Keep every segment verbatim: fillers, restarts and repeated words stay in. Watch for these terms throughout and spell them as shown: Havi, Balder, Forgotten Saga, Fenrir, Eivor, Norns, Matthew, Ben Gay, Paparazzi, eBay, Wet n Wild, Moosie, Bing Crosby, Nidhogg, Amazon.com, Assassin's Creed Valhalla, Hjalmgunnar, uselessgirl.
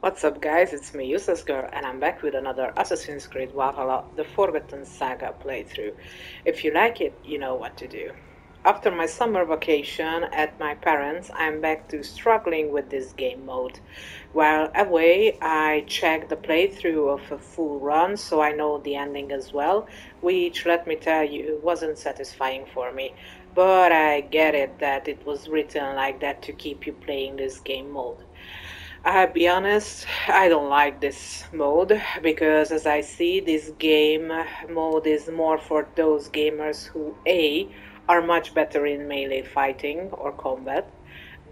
What's up guys, it's me uselessgirl and I'm back with another Assassin's Creed Valhalla, the Forgotten Saga playthrough. If you like it, you know what to do. After my summer vacation at my parents, I'm back to struggling with this game mode. While away, I checked the playthrough of a full run, so I know the ending as well, which, let me tell you, wasn't satisfying for me. But I get it that it was written like that to keep you playing this game mode. I'll be honest, I don't like this mode, because as I see, this game mode is more for those gamers who A, are much better in melee fighting or combat,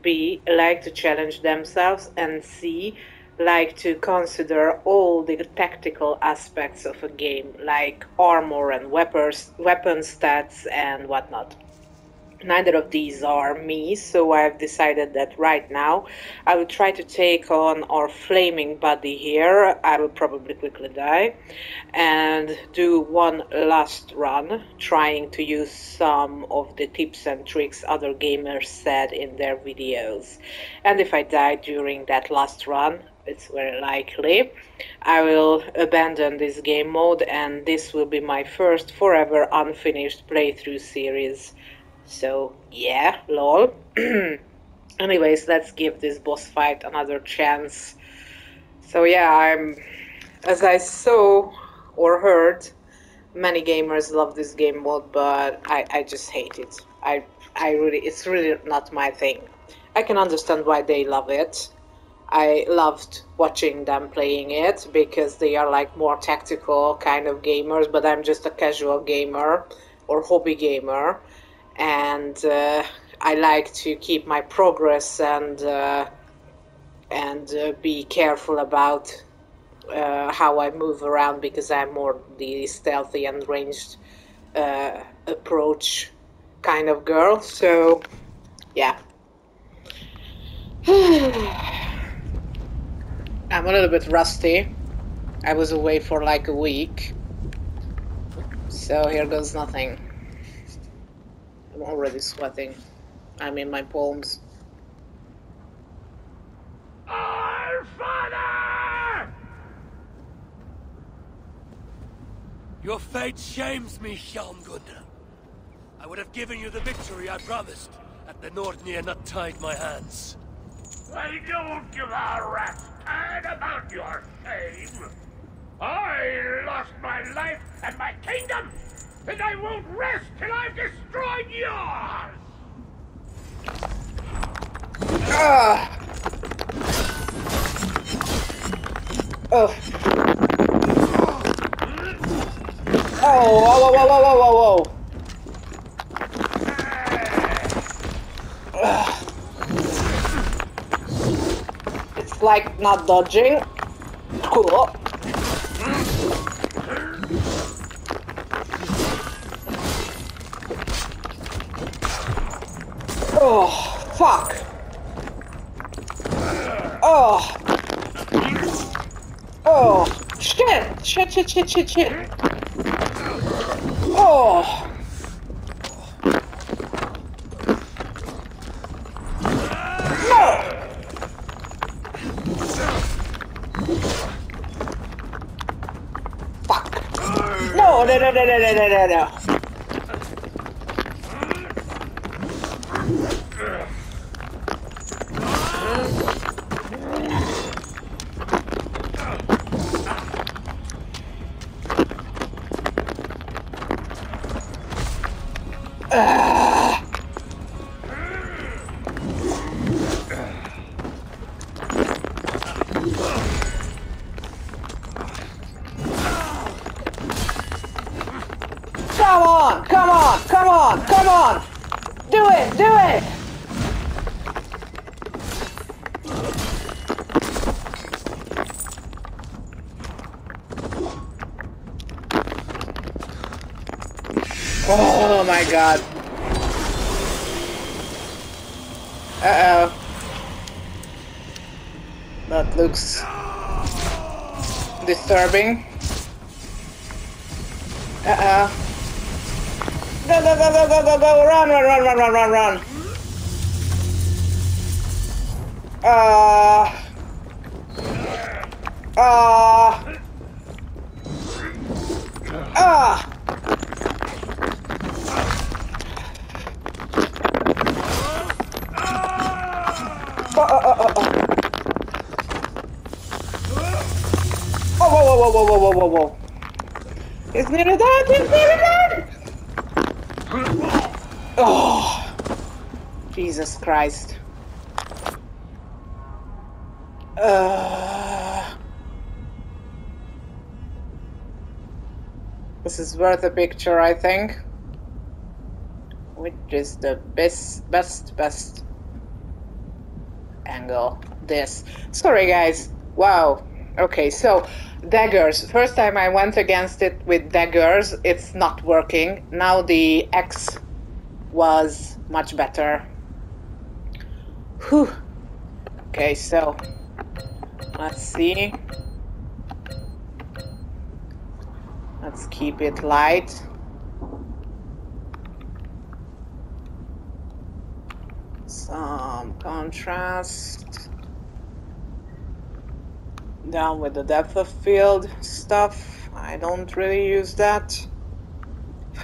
B, like to challenge themselves, and C, like to consider all the tactical aspects of a game, like armor and weapons, weapon stats and whatnot. Neither of these are me, so I've decided that right now I will try to take on our flaming buddy here. I will probably quickly die and do one last run, trying to use some of the tips and tricks other gamers said in their videos. And if I die during that last run, it's very likely, I will abandon this game mode, and this will be my first forever unfinished playthrough series. So, yeah, lol. Anyways, let's give this boss fight another chance. So, yeah, I'm, as I saw or heard, many gamers love this game mode, but I, I just hate it. I, I really, it's really not my thing. I can understand why they love it. I loved watching them playing it, because they are like more tactical kind of gamers, but I'm just a casual gamer or hobby gamer. And uh, I like to keep my progress and uh, and uh, be careful about uh, how I move around, because I'm more the stealthy and ranged uh, approach kind of girl. So, yeah. I'm a little bit rusty. I was away for like a week. So here goes nothing. I'm already sweating. I'm in my palms. Our father! Your fate shames me, Hjalmgunnar. I would have given you the victory I promised, had the Norns not tied my hands. I don't give a rat's turn about your shame. I lost my life and my kingdom, and I won't rest till I've destroyed yours! Ah. Oh. Oh, whoa, whoa, whoa, whoa, whoa, whoa. Ah. It's like not dodging. Cool. Oh, fuck. Oh. Oh. Shit. Shit, shit, shit, shit, shit. Oh. No. Fuck. No, no, no, no, no, no, no, no. Come on, come on, come on, come on! Do it, do it! Oh my god. Uh-oh. That looks disturbing. Uh-oh. Go, go, go, go, go, go, go, run, run, run, run, run, run, run. Uh... Ah! Uh. Ah! Oh, oh, oh, oh. Oh, whoa, whoa, whoa, whoa, whoa, whoa, whoa. It's near the dog, it's near the dog! Oh! Jesus Christ. Uh, this is worth a picture, I think. Which is the best, best, best angle? This. Sorry, guys. Wow. Okay, so daggers. First time I went against it with daggers, it's not working. Now the axe was much better. Whew. Okay, so let's see. Let's keep it light. Some contrast. Down with the depth of field stuff. I don't really use that.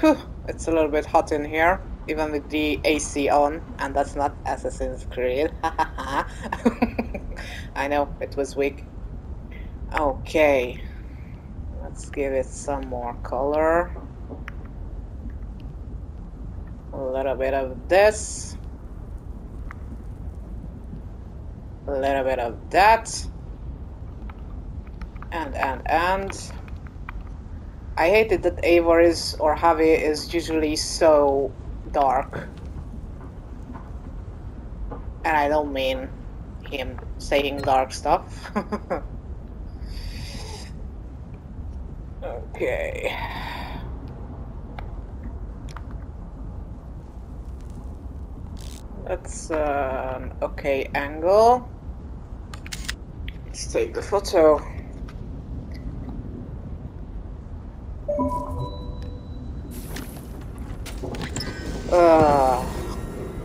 Whew, it's a little bit hot in here, even with the A C on, and that's not Assassin's Creed. I know, it was weak. Okay, let's give it some more color. A little bit of this. A little bit of that. And, and, and. I hate it that Eivor is, or Havi is usually so dark. And I don't mean him saying dark stuff. Okay. That's an okay angle. Let's take the photo. Uh. I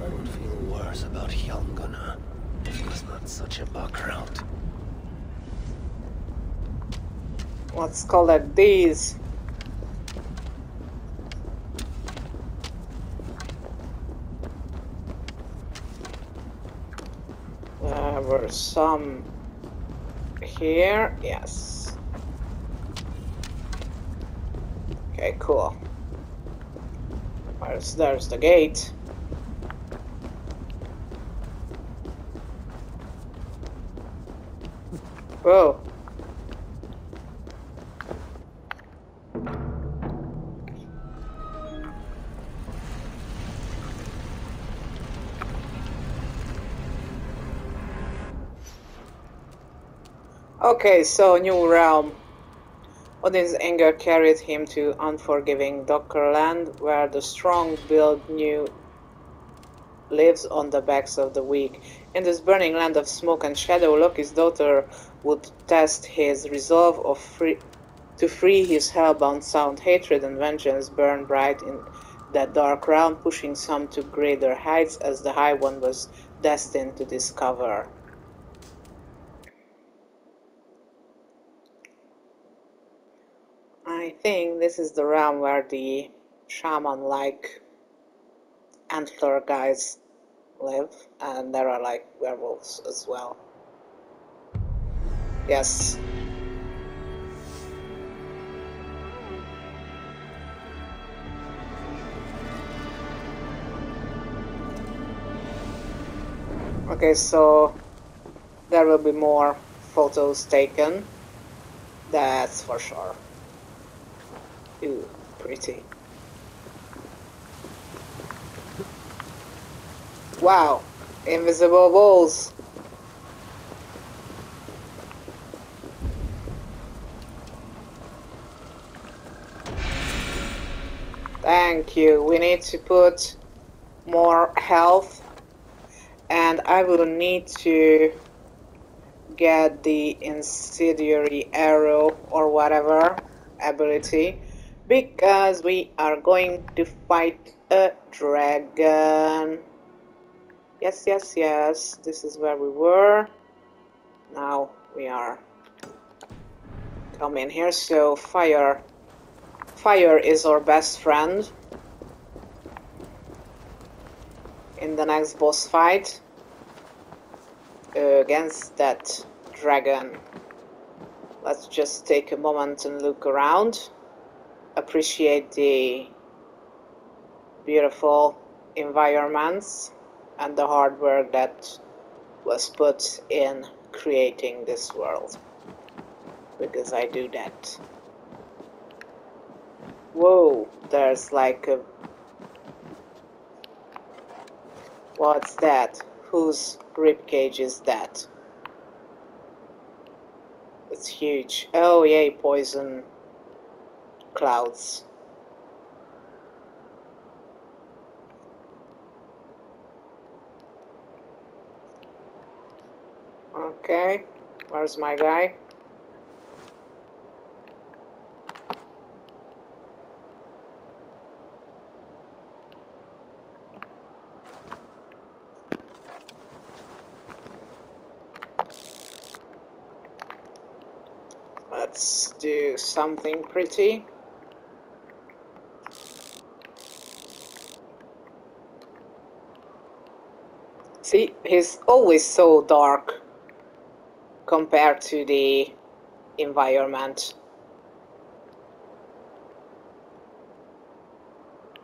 would feel worse about Hjalmgunnar if it was not such a background. Let's call it these. There were some here, yes. Okay, cool. There's, there's the gate. Whoa. Okay, so new realm. Odin's anger carried him to unforgiving Dockerland, where the strong build new lives on the backs of the weak. In this burning land of smoke and shadow, Loki's daughter would test his resolve of free to free his hellbound sound. Hatred and vengeance burn bright in that dark realm, pushing some to greater heights as the High One was destined to discover. I think this is the realm where the shaman-like antler guys live, and there are like werewolves as well. Yes. Okay, so there will be more photos taken, that's for sure. Ooh, pretty. Wow, invisible walls. Thank you. We need to put more health, and I will need to get the incendiary arrow or whatever ability, because we are going to fight a dragon. Yes, yes, yes. This is where we were. Now we are come in here. So fire, fire is our best friend in the next boss fight uh, against that dragon. Let's just take a moment and look around, appreciate the beautiful environments and the hard work that was put in creating this world, because I do that. Whoa, there's like a... What's that? Whose ribcage is that? It's huge. Oh yay, poison clouds. Okay, where's my guy? Let's do something pretty. See, he's always so dark compared to the environment.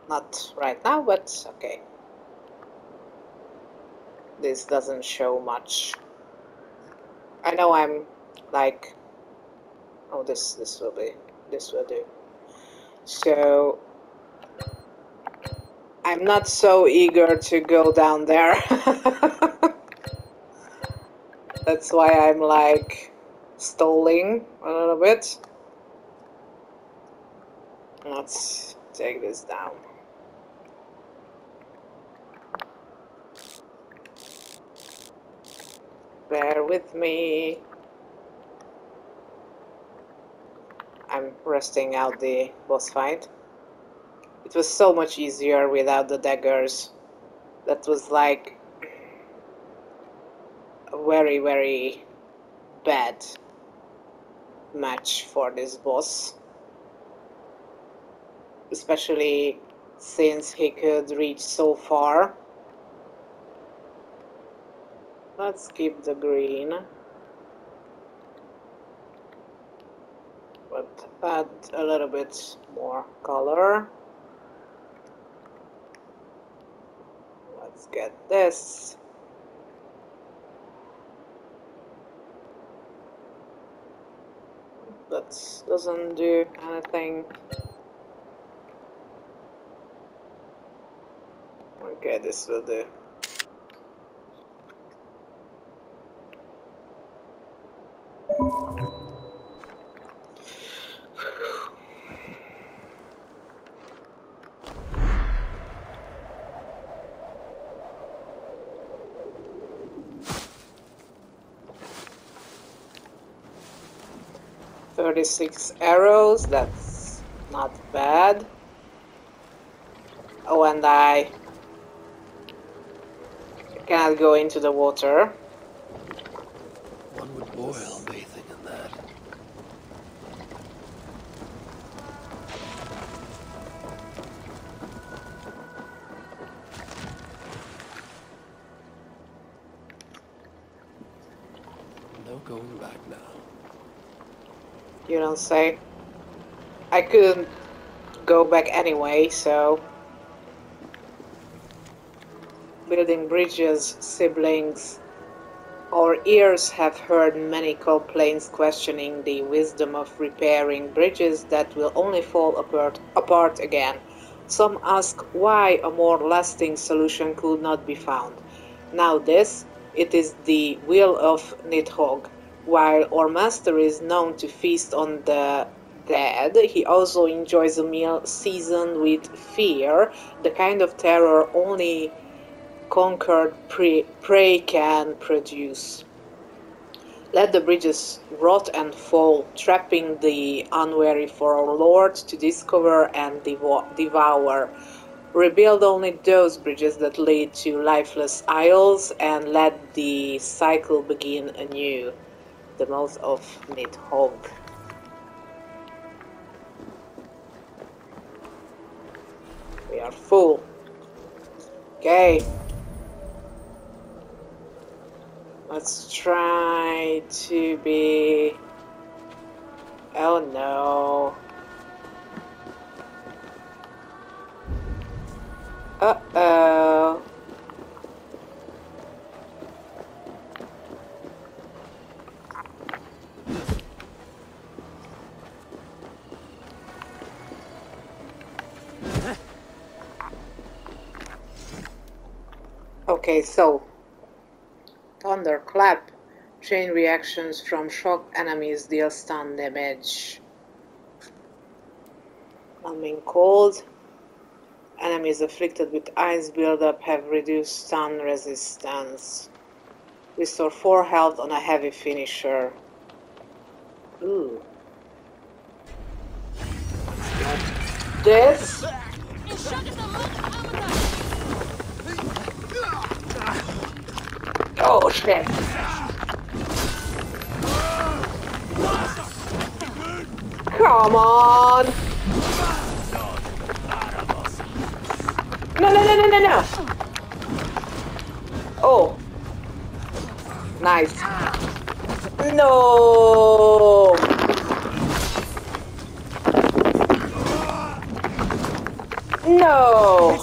Not right now, but okay. This doesn't show much. I know I'm like... Oh, this this will be this will do. So I'm not so eager to go down there. That's why I'm like stalling a little bit. Let's take this down. Bear with me. I'm resting out the boss fight. It was so much easier without the daggers. That was like a very, very bad match for this boss. Especially since he could reach so far. Let's keep the green. But add a little bit more color. Let's get this. That doesn't do anything. Okay, this will do. thirty-six arrows, that's not bad. Oh, and I cannot go into the water. One would boil bathing in that. No going back now. You don't say. I couldn't go back anyway, so... Building bridges, siblings. Our ears have heard many complaints questioning the wisdom of repairing bridges that will only fall apart, apart again. Some ask why a more lasting solution could not be found. Now this, it is the will of Nidhogg. While our master is known to feast on the dead, he also enjoys a meal seasoned with fear, the kind of terror only conquered prey can produce. Let the bridges rot and fall, trapping the unwary for our Lord to discover and devour. Rebuild only those bridges that lead to lifeless isles, and let the cycle begin anew. The mouth of Nidhogg. are full. Okay. Let's try to be... Oh no. Uh-oh. Okay, so thunderclap, chain reactions from shock enemies deal stun damage. Numbing cold, enemies afflicted with ice buildup have reduced stun resistance. Restore four health on a heavy finisher. Ooh, this. Oh shit! Come on! No, no, no, no, no, no! Oh, nice! No! No!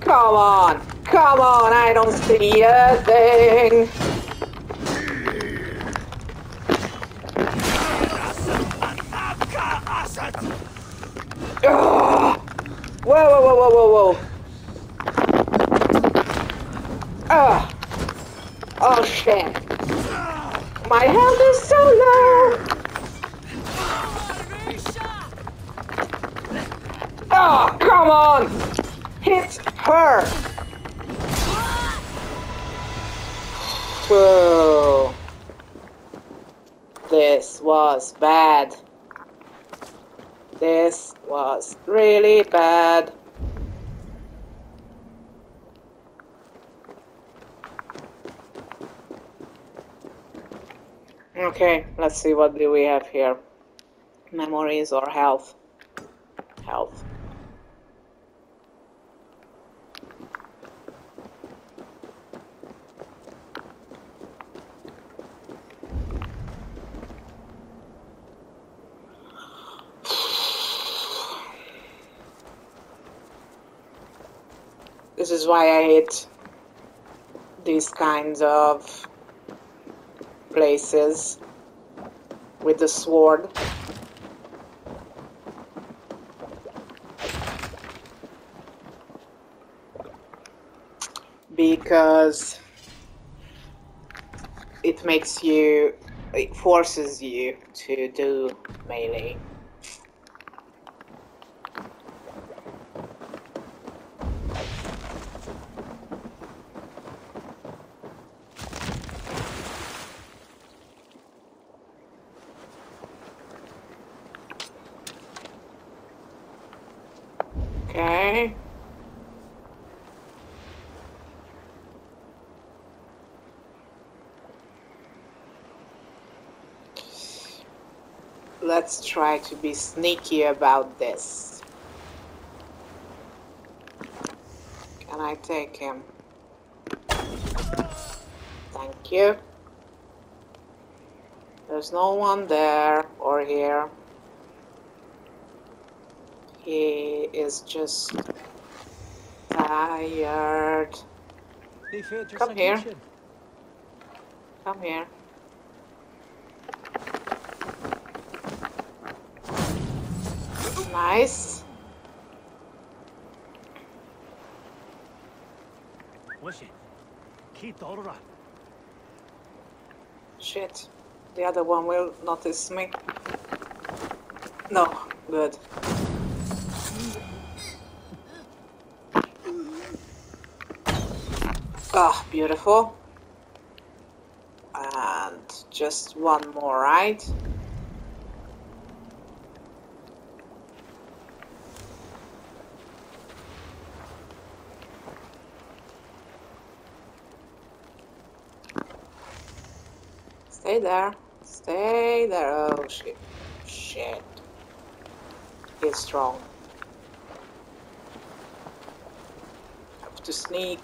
Come on! Come on, I don't see a thing! Ugh. Whoa, whoa, whoa, whoa, whoa, whoa! Ugh. Oh shit! My health is so low! Oh, come on! Hit her! Whoa. This was bad. This was really bad. Okay, let's see what do we have here. Memories or health? Health. This is why I hate these kinds of places with the sword. Because it makes you, it forces you to do melee. Okay. Let's try to be sneaky about this. Can I take him? Thank you. There's no one there or here. He is just tired. Come here. Come here. Nice. Shit. The other one will notice me. No. Good. Oh, beautiful. And just one more, right? Stay there. Stay there. Oh, shit. Shit. He's strong. to sneak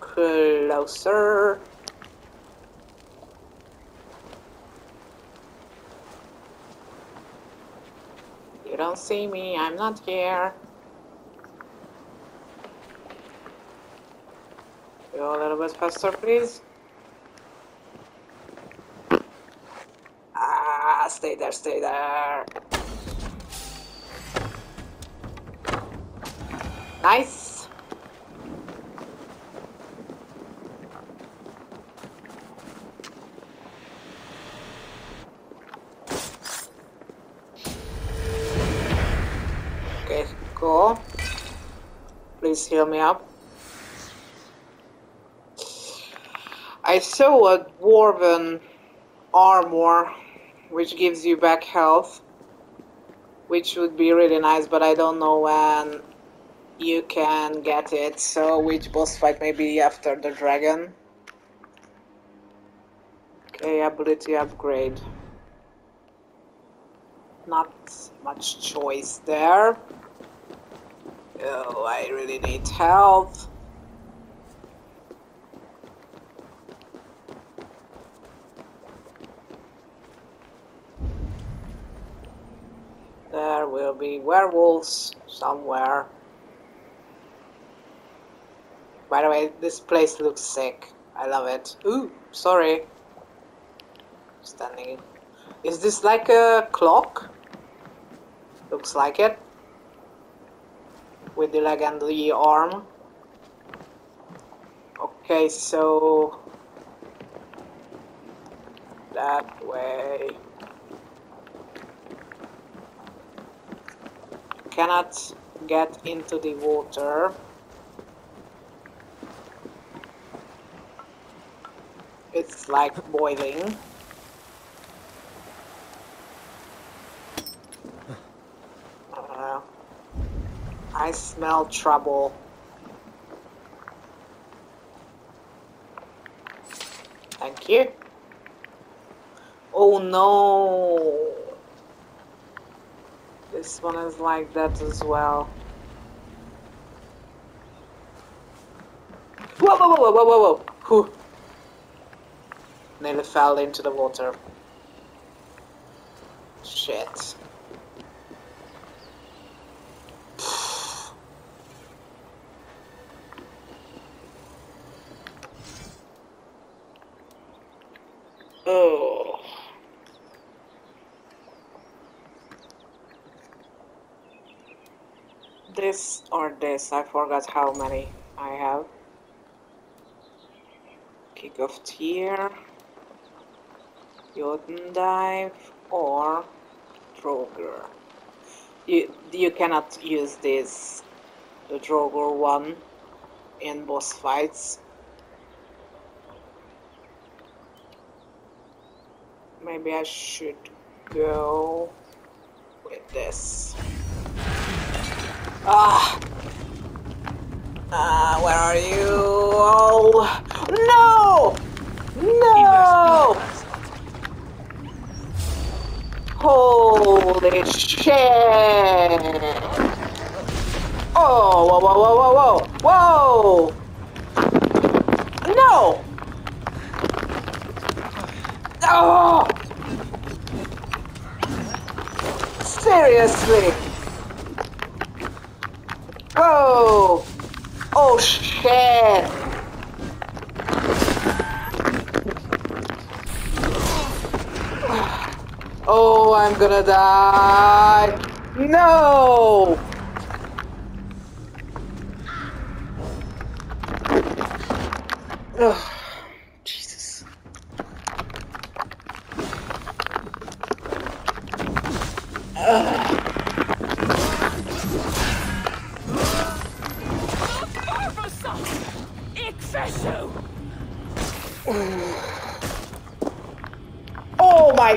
closer. You don't see me, I'm not here. Go a little bit faster, please. Ah, stay there, stay there. Nice. Okay, go. Please heal me up. I saw a dwarven armor which gives you back health, which would be really nice, but I don't know when you can get it, so which boss fight, maybe after the dragon. Okay, ability upgrade. Not much choice there. Oh, I really need health. There will be werewolves somewhere. By the way, this place looks sick. I love it. Ooh, sorry. Standing. Is this like a clock? Looks like it. With the leg and the arm. Okay, so... that way... cannot get into the water. It's like boiling. Uh, I smell trouble. Thank you. Oh no! This one is like that as well. Whoa, whoa, whoa, whoa, whoa, whoa! Whew. Nearly fell into the water. Shit. Oh. This or this, I forgot how many I have. Kick off here. Jotun dive or Droger. You you cannot use this, the Droger one, in boss fights. Maybe I should go with this. Ah, ah, where are you? Oh, no, no. Holy shit! Oh, whoa, whoa, whoa, whoa, whoa! Whoa! No! Oh! Seriously! Oh! Oh, shit! Oh, I'm gonna die! No! Ugh. Jesus. Ugh. Oh my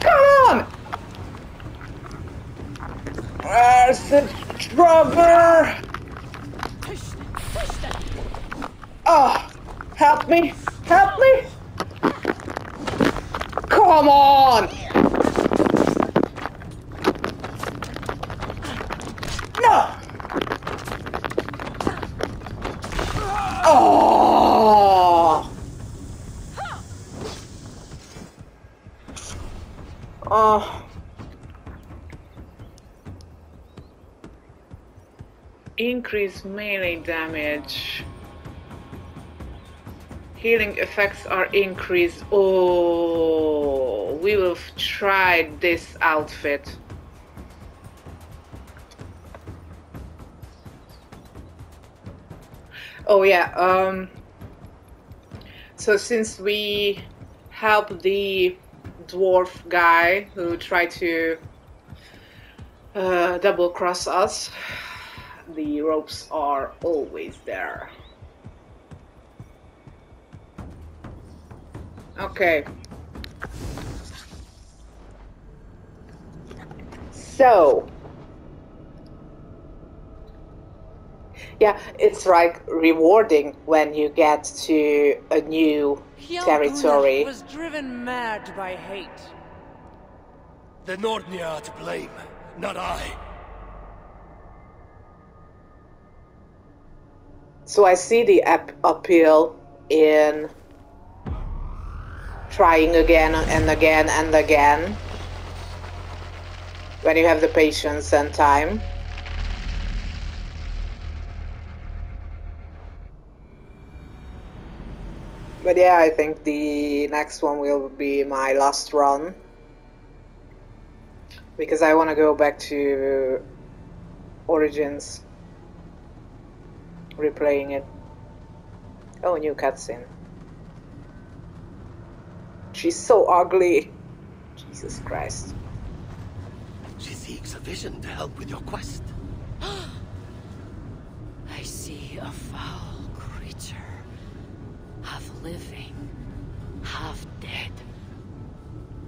Come on! Where's the drummer? Push them, push them. Oh, help me! Help me! Come on! Oh! Oh. Increase melee damage. Healing effects are increased. Oh, we will try this outfit. Oh yeah, um, so since we helped the dwarf guy who tried to uh, double cross us, the ropes are always there. Okay. So. Yeah, it's like rewarding when you get to a new territory. Hjalmgunnar was driven mad by hate. The Nordnir are to blame, not I. So I see the ap appeal in trying again and again and again when you have the patience and time. But yeah, I think the next one will be my last run, because I want to go back to Origins, replaying it. Oh, new cutscene. She's so ugly. Jesus Christ. She seeks a vision to help with your quest. I see a foul creature. Half living, half dead,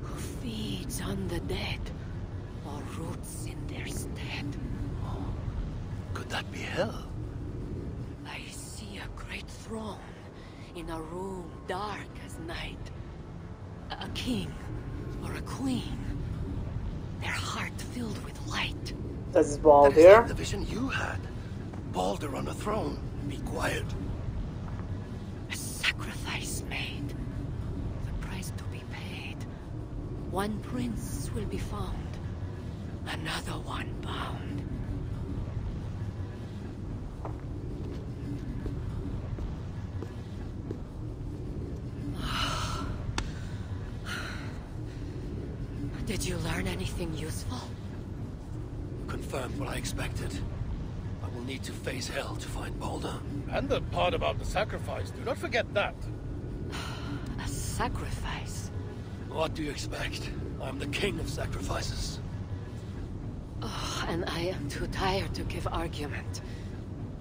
who feeds on the dead, or roots in their stead. Oh, could that be hell? I see a great throne, in a room dark as night. A king, or a queen, their heart filled with light. That's Balder. That is like the vision you had. Balder on a throne. Be quiet. Sacrifice made, the price to be paid. One prince will be found, another one bound. Did you learn anything useful? Confirmed what I expected. We'll need to face hell to find Balder. And the part about the sacrifice, do not forget that. A sacrifice? What do you expect? I'm the king of sacrifices. Oh, and I am too tired to give argument.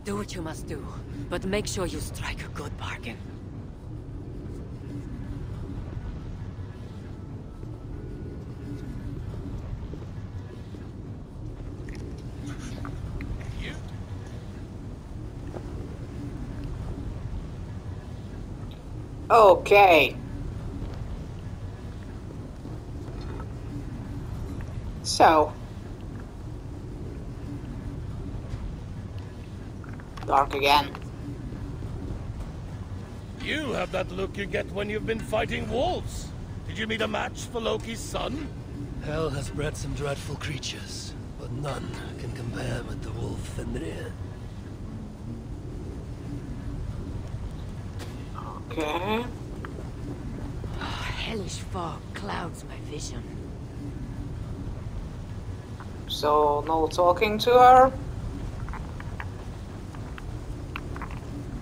Do what you must do, but make sure you strike a good bargain. Okay. So. Dark again. You have that look you get when you've been fighting wolves. Did you meet a match for Loki's son? Hell has bred some dreadful creatures, but none can compare with the wolf Fenrir. Okay. Oh, hellish fog clouds my vision. So, no talking to her?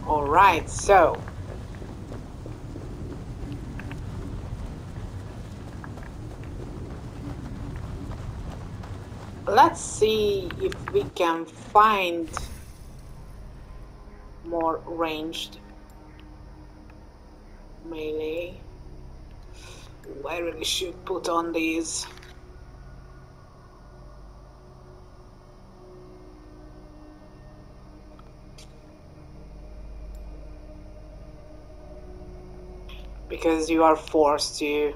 Alright, so. Let's see if we can find more ranged melee. Ooh, I really should put on these. Because you are forced to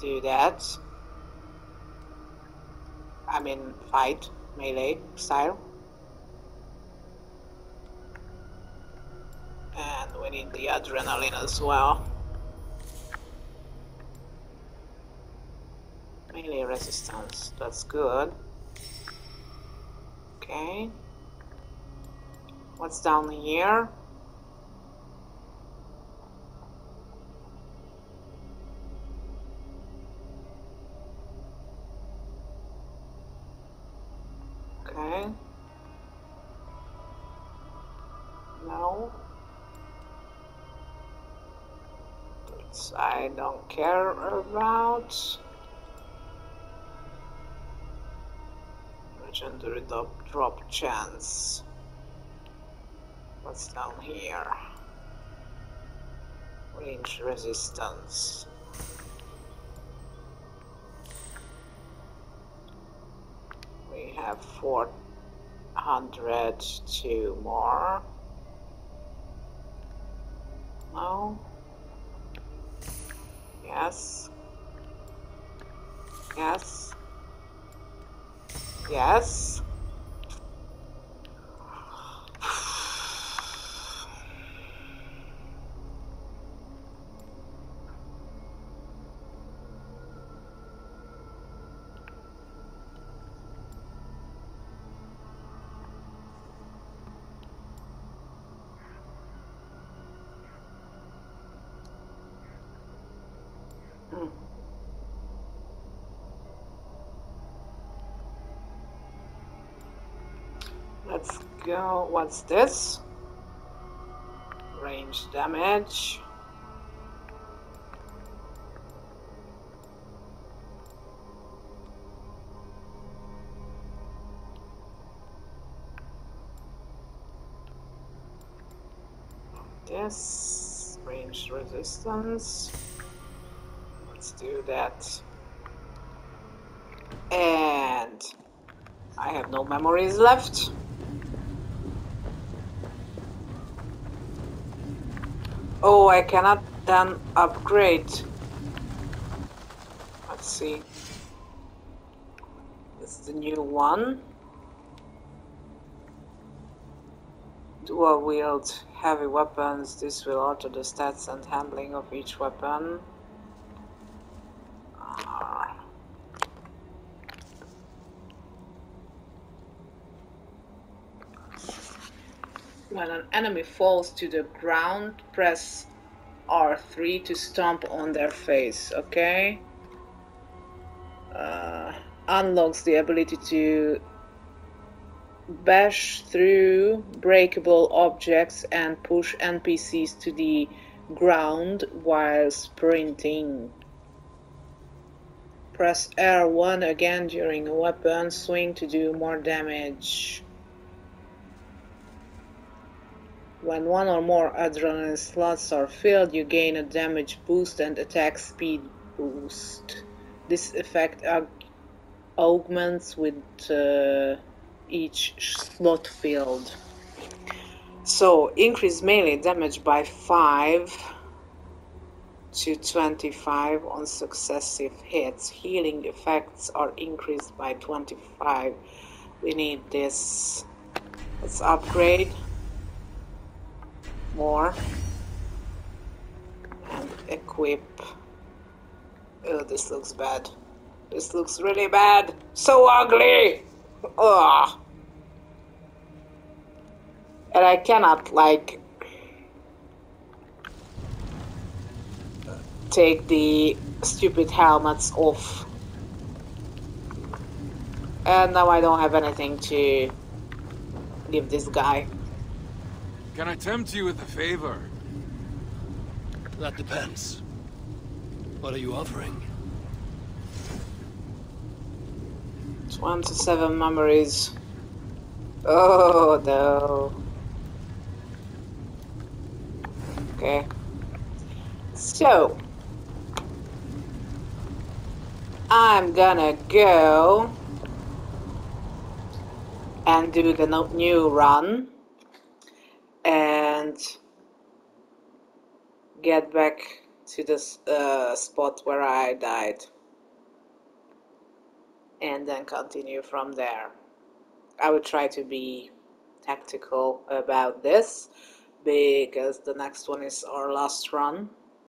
do that. I mean, fight, melee style. and we need the adrenaline as well. Melee resistance, that's good. Okay. What's down here? Okay. No. Which I don't care about. Legendary drop chance. What's down here? Range resistance. We have four hundred, two more. No. Yes. Yes. Yes. Let's go. What's this? Range damage. This range resistance. Let's do that. And I have no memories left. Oh, I cannot then upgrade. Let's see. It's the new one. Dual wield heavy weapons. This will alter the stats and handling of each weapon. When an enemy falls to the ground, press R three to stomp on their face, okay? Uh, unlocks the ability to bash through breakable objects and push N P Cs to the ground while sprinting. Press R one again during a weapon swing to do more damage. When one or more adrenaline slots are filled, you gain a damage boost and attack speed boost. This effect augments with uh, each slot filled. So, increase melee damage by five to twenty-five on successive hits. Healing effects are increased by twenty-five. We need this. Let's upgrade. More and equip. Oh, this looks bad. This looks really bad. So ugly. Ugh. And I cannot like take the stupid helmets off. And now I don't have anything to give this guy. Can I tempt you with a favor? That depends. What are you offering? twenty-seven memories. Oh, no. Okay. So. I'm gonna go and do the no new run. And get back to this uh, spot where I died, and then continue from there. I would try to be tactical about this, because the next one is our last run.